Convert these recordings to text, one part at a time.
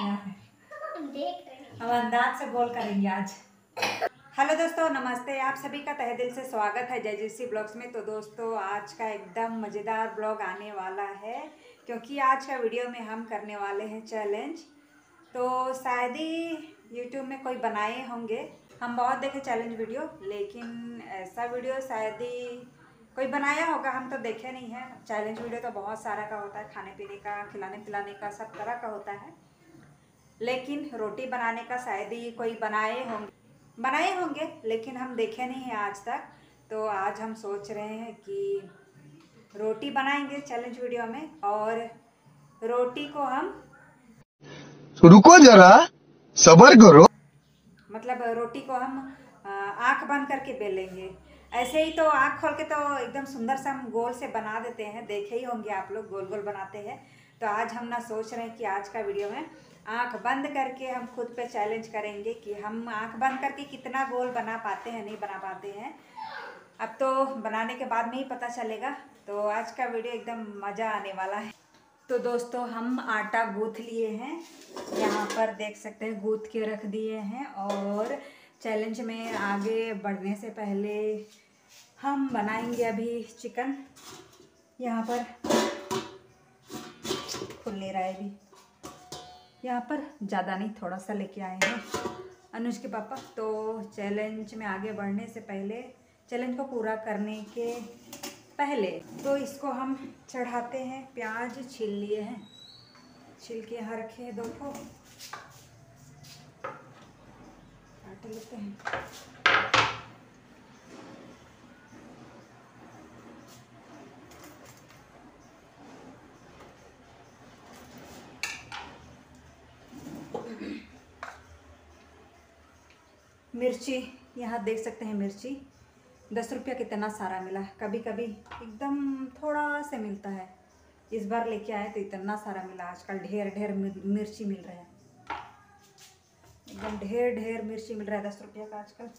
यहाँ पे हम अंदाज से गोल करेंगे आज। हेलो दोस्तों, नमस्ते, आप सभी का तहे दिल से स्वागत है जय जसी ब्लॉग्स में। तो दोस्तों, आज का एकदम मज़ेदार ब्लॉग आने वाला है क्योंकि आज का वीडियो में हम करने वाले हैं चैलेंज। तो शायद ही यूट्यूब में कोई बनाए होंगे, हम बहुत देखे चैलेंज वीडियो, लेकिन ऐसा वीडियो शायद ही कोई बनाया होगा, हम तो देखे नहीं है। चैलेंज वीडियो तो बहुत सारा का होता है, खाने पीने का, खिलाने पिलाने का, सब तरह का होता है, लेकिन रोटी बनाने का शायद ही कोई बनाए होंगे लेकिन हम देखे नहीं हैं आज तक। तो आज हम सोच रहे हैं कि रोटी बनाएंगे चैलेंज वीडियो में, और रोटी को हम रुको जरा सब्र करो, मतलब रोटी को हम आँख बंद करके बेलेंगे। ऐसे ही तो आँख खोल के तो एकदम सुंदर सा हम गोल से बना देते हैं, देखे ही होंगे आप लोग, गोल गोल बनाते हैं। तो आज हम ना सोच रहे हैं कि आज का वीडियो में आँख बंद करके हम खुद पे चैलेंज करेंगे कि हम आँख बंद करके कितना गोल बना पाते हैं, नहीं बना पाते हैं। अब तो बनाने के बाद में ही पता चलेगा। तो आज का वीडियो एकदम मज़ा आने वाला है। तो दोस्तों, हम आटा गूँथ लिए हैं, यहाँ पर देख सकते हैं, गूँथ के रख दिए हैं। और चैलेंज में आगे बढ़ने से पहले हम बनाएंगे अभी चिकन। यहाँ पर खुल नहीं रहा है अभी, यहाँ पर ज़्यादा नहीं, थोड़ा सा लेके आए हैं अनुज के पापा। तो चैलेंज में आगे बढ़ने से पहले, चैलेंज को पूरा करने के पहले, तो इसको हम चढ़ाते हैं। प्याज छील लिए हैं, छील के यहाँ रखे हैं, देखो काट लेते हैं। मिर्ची यहाँ देख सकते हैं, मिर्ची 10 रुपया कितना सारा मिला, कभी कभी एकदम थोड़ा से मिलता है, इस बार लेके आए तो इतना सारा मिला। आजकल ढेर ढेर मिर्ची मिल रहा है, एकदम ढेर ढेर मिर्ची मिल रहा है 10 रुपया का आजकल।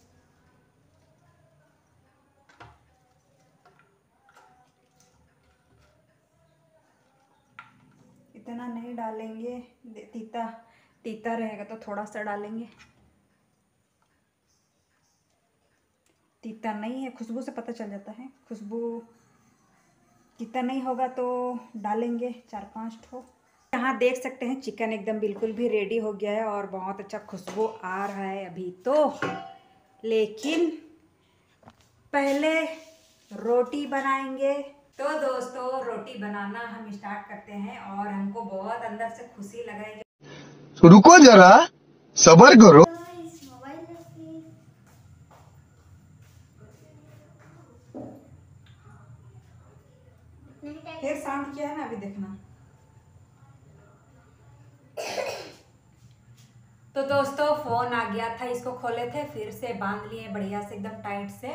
इतना नहीं डालेंगे, तीता तीता रहेगा तो थोड़ा सा डालेंगे, तीता नहीं है, खुशबू से पता चल जाता है, खुशबू तीता नहीं होगा तो डालेंगे 4-5 ठो। यहाँ देख सकते हैं चिकन एकदम बिल्कुल भी रेडी हो गया है और बहुत अच्छा खुशबू आ रहा है अभी तो। लेकिन पहले रोटी बनाएंगे। तो दोस्तों, रोटी बनाना हम स्टार्ट करते हैं और हमको बहुत अंदर से खुशी लग रही है। रुको जरा सब्र करो। फिर साउंड किया है ना अभी, देखना। तो दोस्तों, फोन आ गया था, इसको खोले थे, फिर से बांध लिए बढ़िया से एकदम टाइट से,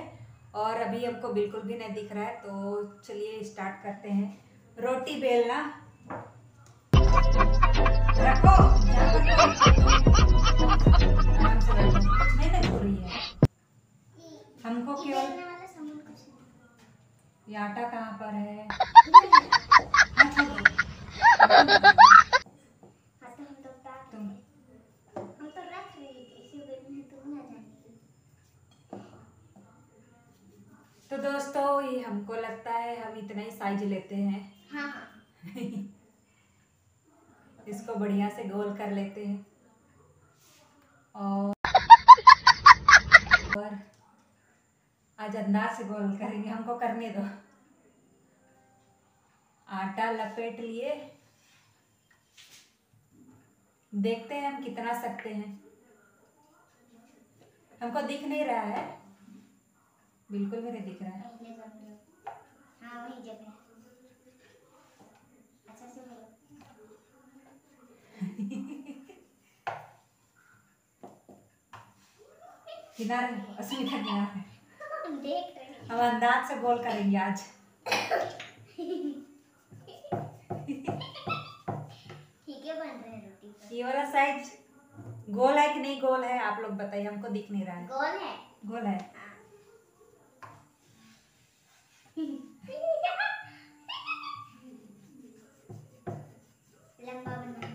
और अभी हमको बिल्कुल भी नहीं दिख रहा है। तो चलिए स्टार्ट करते हैं रोटी बेलना। रखो, नहीं नहीं हो रही है हमको, केवल ये आटा कहाँ पर है? हम तो रख रहे थे। तो दोस्तों, ये हमको लगता है हम इतना ही साइज लेते हैं। हाँ। इसको बढ़िया से गोल कर लेते हैं और आज अंदाज से गोल करेंगे, हमको करने दो। आटा लपेट लिए, देखते हैं हम कितना सकते हैं। हमको दिख नहीं रहा है, बिल्कुल भी नहीं दिख रहा है। किनारे असुविधा किनारे हम अंदाज से गोल करेंगे आज। ठीक है, बन रहा है रोटी। ये वाला साइज गोल है कि नहीं गोल है, आप लोग बताइए, हमको दिख नहीं रहा है। गोल है, गोल है। लंबा बना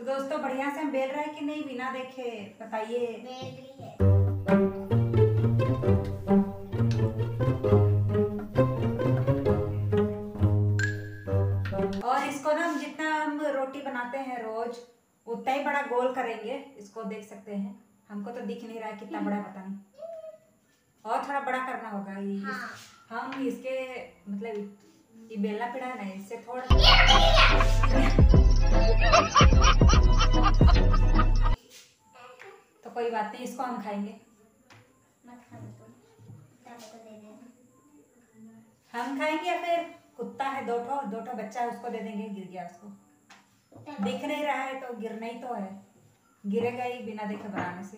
तो दोस्तों बढ़िया से हम बेल रहे हैं कि नहीं बिना देखे बताइए। बेल रही है। और इसको ना जितना हम रोटी बनाते हैं रोज उतना ही बड़ा गोल करेंगे। इसको देख सकते हैं, हमको तो दिख नहीं रहा है कितना बड़ा, पता नहीं, और थोड़ा बड़ा करना होगा ये। हाँ। हम इसके मतलब ये बेलना पड़ा है ना, इससे थोड़ा तो कोई बात नहीं, इसको हम खाएंगे। मत खा दो, हम खाएंगे या फिर कुत्ता है दो ठो बच्चा है उसको दे देंगे। गिर गया, उसको दिख नहीं रहा है तो गिरना ही तो है, गिरेगा ही बिना देखे बनाने से।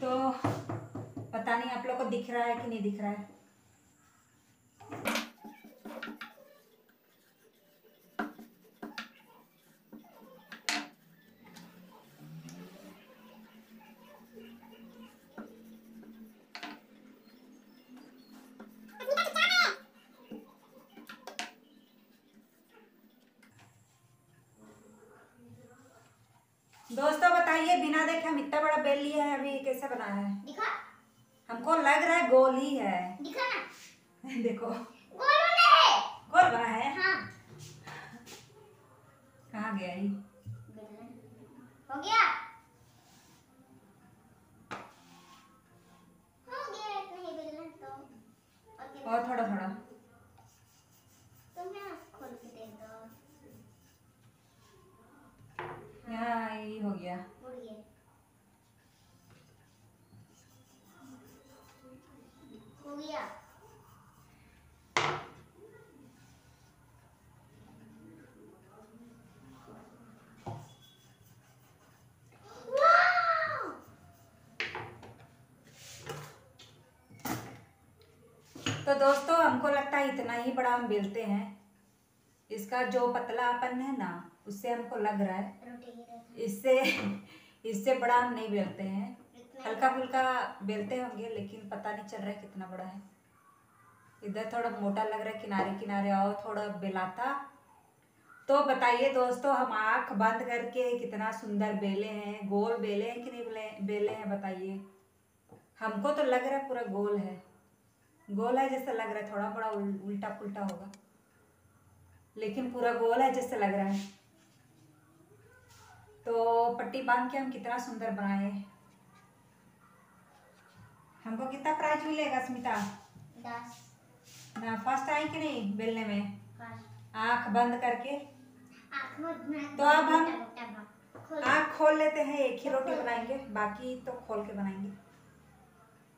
तो पता नहीं आप लोग को दिख रहा है कि नहीं दिख रहा है। दोस्तों बताइए, बिना देखे हम इतना बड़ा बेल लिया है, अभी कैसे बना है दिखा? हमको लग रहा है गोल ही है, दिखा ना। देखो गोल बना है, गोल बना है। हाँ। कहाँ गया ये? हो गया, हो गया। इतना ही बेलना तो, और थोड़ा थोड़ा तुम यहाँ खोल के दे दो। यहाँ ये हो गया, उड़ गया। तो दोस्तों हमको लगता है इतना ही बड़ा हम बेलते हैं। इसका जो पतलापन है ना, उससे हमको लग रहा है इससे बड़ा हम नहीं बेलते हैं, हल्का फुल्का बेलते होंगे, लेकिन पता नहीं चल रहा है कितना बड़ा है। इधर थोड़ा मोटा लग रहा है किनारे किनारे, और थोड़ा बेलाता। तो बताइए दोस्तों, हम आँख बंद करके कितना सुंदर बेले हैं, गोल बेले हैं कि नहीं बेले हैं बताइए। हमको तो लग रहा है पूरा गोल है, गोल है जैसा लग रहा है, थोड़ा बड़ा उल्टा पुल्टा होगा, लेकिन पूरा गोल है जैसा लग रहा है। तो पट्टी बांध के हम कितना सुंदर बनाए। हमको कितना प्राइज मिलेगा स्मिता? 10 ना। फर्स्ट आई कि नहीं बेलने में? आँख बंद करके। तो अब हम आँख खोल लेते हैं, एक ही रोटी बनाएंगे, बाकी तो खोल के बनाएंगे।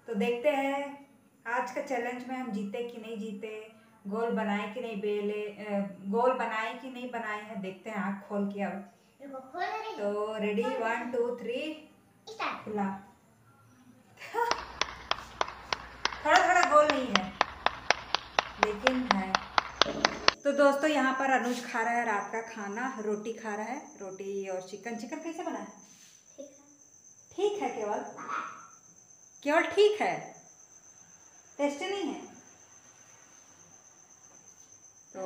तो देखते हैं आज का चैलेंज में हम जीते कि नहीं जीते, गोल बनाए कि नहीं बेले, गोल बनाए कि नहीं बनाए हैं, देखते हैं आँख खोल के। अब तो रेडी, 1 2 3 खुला। थोड़ा थोड़ा गोल नहीं है लेकिन है। तो दोस्तों यहाँ पर अनुज खा रहा है रात का खाना, रोटी खा रहा है, रोटी और चिकन कैसे बना है? ठीक है, केवल ठीक है, टेस्टी नहीं है। तो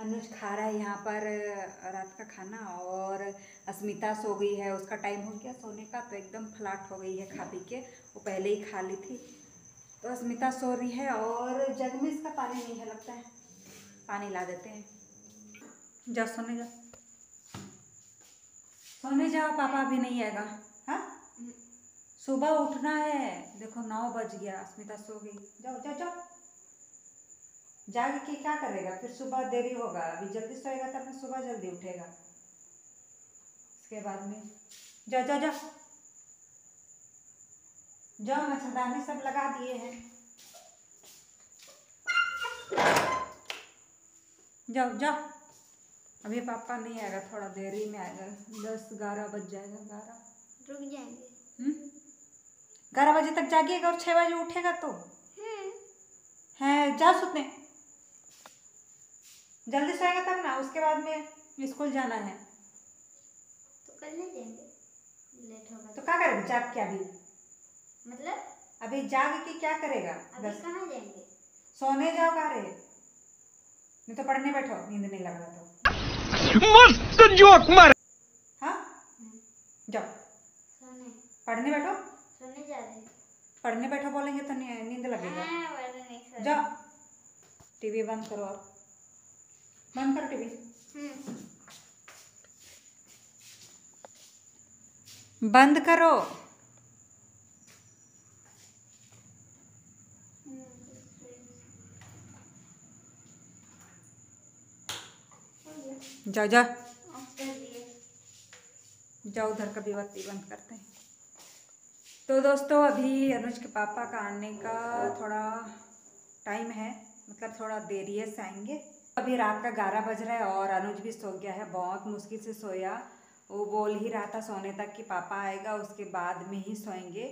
अनुज खा रहा है यहाँ पर रात का खाना, और अस्मिता सो गई है, उसका टाइम हो गया सोने का, तो एकदम फ्लाट हो गई है खा पी के, वो पहले ही खा ली थी। तो अस्मिता सो रही है, और जग में इसका पानी नहीं है लगता है, पानी ला देते हैं। जा सोने जा, सोने जाओ, पापा अभी नहीं आएगा। हाँ, सुबह उठना है। देखो 9 बज गया, अस्मिता सो गई। जाओ जाओ जाओ, जाग के क्या करेगा, फिर सुबह देरी होगा। अभी जल्दी सोएगा तब ना सुबह जल्दी उठेगा, इसके बाद में। जाओ जाओ जाओ जाओ, मच्छरदानी सब लगा दिए हैं, जाओ जाओ। अभी पापा नहीं आएगा, थोड़ा देरी में आएगा, 10 11 बज जाएगा, 11 रुक जाएंगे। 11 बजे तक जागिएगा और 6 बजे उठेगा तो है। जा सुतने, जल्दी सोएगा तब ना, उसके बाद में स्कूल जाना है। तो कल नहीं जाएंगे, लेट होगा। तो क्या करेगा जाग के अभी, मतलब अभी जाग के क्या करेगा? अभी कहाँ जाएंगे? सोने जाओ, कह रहे, नहीं तो पढ़ने बैठो, नींद नहीं लग रहा तो। मस्त जोक मार। हाँ जाओ पढ़ने बैठो, सुनने जा रहे। पढ़ने बैठो बोलेंगे तो नींद लगेगी। जाओ टीवी बंद करो, आप बंद करो टीवी बंद करो। जाओ जाओ जाओ उधर का भी बत्ती बंद करते हैं। तो दोस्तों अभी अनुज के पापा का आने का थोड़ा टाइम है, मतलब थोड़ा देरी से आएंगे। अभी रात का 11 बज रहा है और अनुज भी सो गया है, बहुत मुश्किल से सोया। वो बोल ही रहा था सोने तक कि पापा आएगा उसके बाद में ही सोएंगे,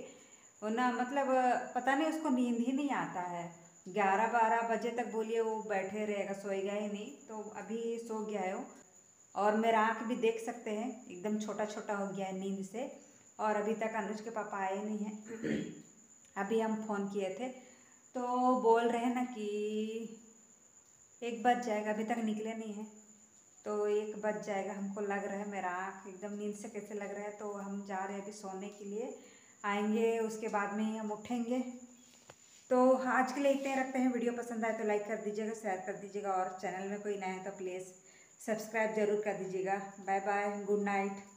वरना मतलब पता नहीं उसको नींद ही नहीं आता है। 11-12 बजे तक बोलिए वो बैठे रहेगा, सोएगा ही नहीं। तो अभी सो गया है वो, और मेरा आँख भी देख सकते हैं एकदम छोटा छोटा हो गया है नींद से। और अभी तक अनुज के पापा आए नहीं हैं। अभी हम फ़ोन किए थे तो बोल रहे हैं ना कि 1 बज जाएगा, अभी तक निकले नहीं हैं तो 1 बज जाएगा हमको लग रहा है। मेरा आँख एकदम नींद से कैसे लग रहा है। तो हम जा रहे हैं अभी सोने के लिए, आएंगे उसके बाद में ही हम उठेंगे। तो आज के लिए इतने रखते हैं। वीडियो पसंद आए तो लाइक कर दीजिएगा, शेयर कर दीजिएगा, और चैनल में कोई नया है तो प्लीज़ सब्सक्राइब जरूर कर दीजिएगा। Bye bye, good night.